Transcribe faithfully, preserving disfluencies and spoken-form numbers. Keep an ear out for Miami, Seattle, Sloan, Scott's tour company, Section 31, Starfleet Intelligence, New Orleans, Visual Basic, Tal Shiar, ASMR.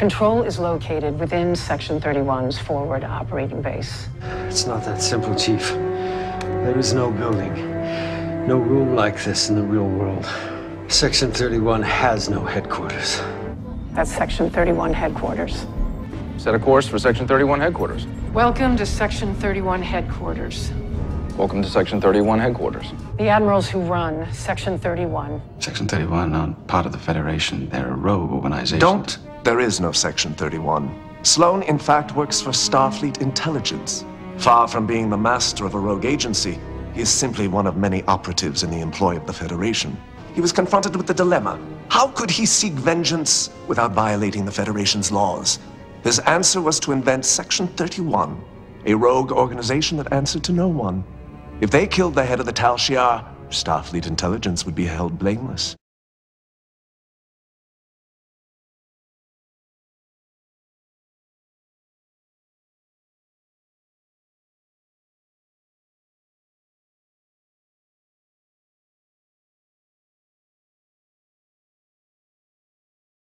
Control is located within Section thirty-one's forward operating base. It's not that simple, Chief. There is no building, no room like this in the real world. Section thirty-one has no headquarters. That's Section thirty-one headquarters. Set a course for Section thirty-one headquarters. Welcome to Section thirty-one headquarters. Welcome to Section thirty-one headquarters. The admirals who run Section thirty-one. Section thirty-one aren't part of the Federation. They're a rogue organization. Don't. There is no Section thirty-one. Sloan, in fact, works for Starfleet Intelligence. Far from being the master of a rogue agency, he is simply one of many operatives in the employ of the Federation. He was confronted with the dilemma. How could he seek vengeance without violating the Federation's laws? His answer was to invent Section thirty-one, a rogue organization that answered to no one. If they killed the head of the Tal Shiar, Starfleet Intelligence would be held blameless.